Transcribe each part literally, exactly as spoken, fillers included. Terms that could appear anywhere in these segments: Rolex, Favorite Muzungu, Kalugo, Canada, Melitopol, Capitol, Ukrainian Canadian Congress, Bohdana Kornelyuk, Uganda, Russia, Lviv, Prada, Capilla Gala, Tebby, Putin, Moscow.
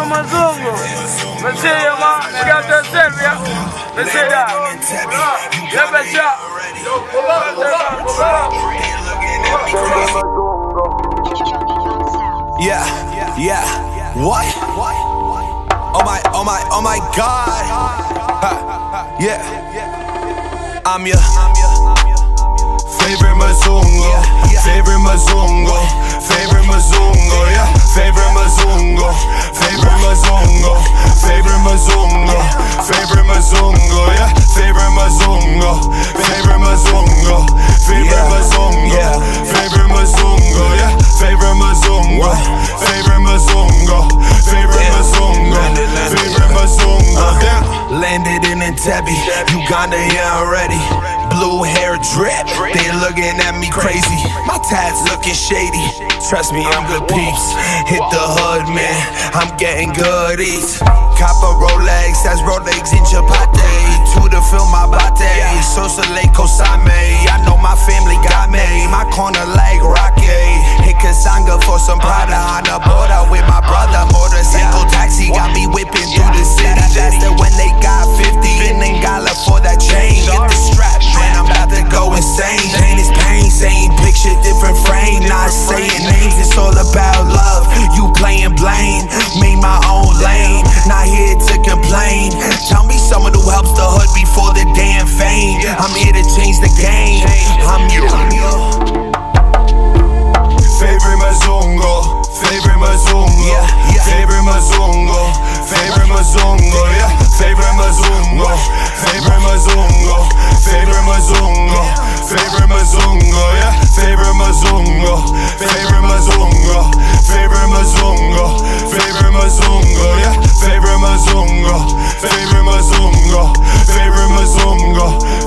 Favorite Muzungu. Messiah, we got the Savior. Messiah, yeah, Messiah. Yeah, yeah. What? Oh my, oh my, oh my God. Ha. Yeah. I'm your favorite Muzungu. Favorite Muzungu. Favorite Muzungu. Yeah. Favorite Muzungu. Favorite Muzungu. Favorite Muzungu. Favorite Muzungu. Yeah. Favorite Muzungu. Favorite Muzungu. Favorite Muzungu. Favorite Muzungu. Yeah. Favorite Muzungu. Favorite Muzungu. Favorite Muzungu. Favorite Muzungu. Landed in Tebby, Uganda, yeah, already. Blue hair drip, they looking at me crazy. My tats looking shady. Trust me, I'm good peeps. Hit the hood, man. I'm getting goodies. Copper Rolex, that's Rolex in Chapate. To the film, my bate. So Soleil Kosame. I know my family got me. My corner like Rocky. Hit Kasanga for some Prada. On the border with my brother. Motorcycle taxi got me whipping through the city. Faster when they got fifty. Spinning gala for that chain. Get the strap, man, I'm about to go insane. Pain is pain, same picture, different frame. Not saying names, it's all about love. You playing blame, me my own lane. Not here to complain. Tell me someone who helps the hood before the damn fame. I'm here to change the game. I'm you. Favorite Muzungu, favorite Muzungu, favorite Muzungu, favorite Muzungu, yeah. Favorite Muzungu, favorite Muzungu, favorite Muzungu, favorite Muzungu, yeah. Favorite Muzungu, favorite Muzungu, favorite Muzungu, favorite Muzungu, yeah. Favorite Muzungu, favorite Muzungu, favorite Muzungu,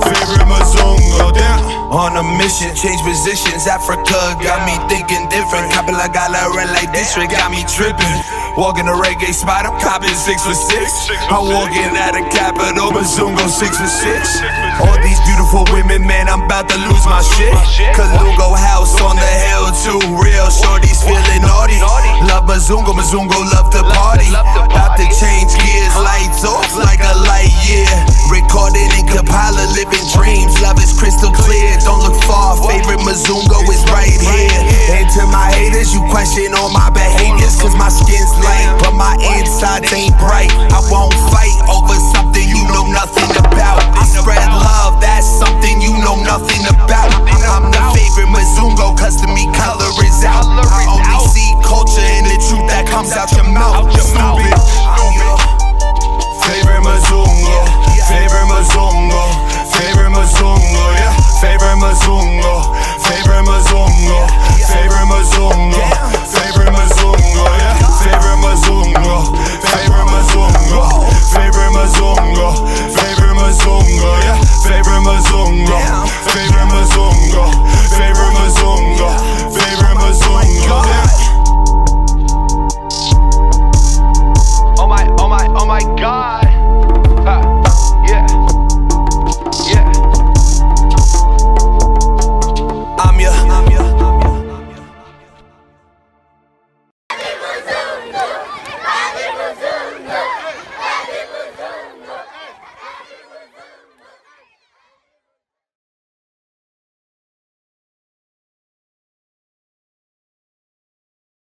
favorite Muzungu, yeah. On a mission, change positions. Africa got me thinking different. Capilla Gala, red light district got me tripping. Walking a reggae spot, I'm copping six for six. I'm walking at a Capitol, Muzungu six for six. All these beautiful women, man, I'm about to lose my shit. Kalugo house on the hill, too real. Shorty's feeling naughty. Love Muzungu, Muzungu love the party. About to change gears, lights off like a light year. Recorded in Capilla, living dreams. Love is crystal clear, don't look far. Favorite Muzungu is right here. And to my haters, you question all my behaviors.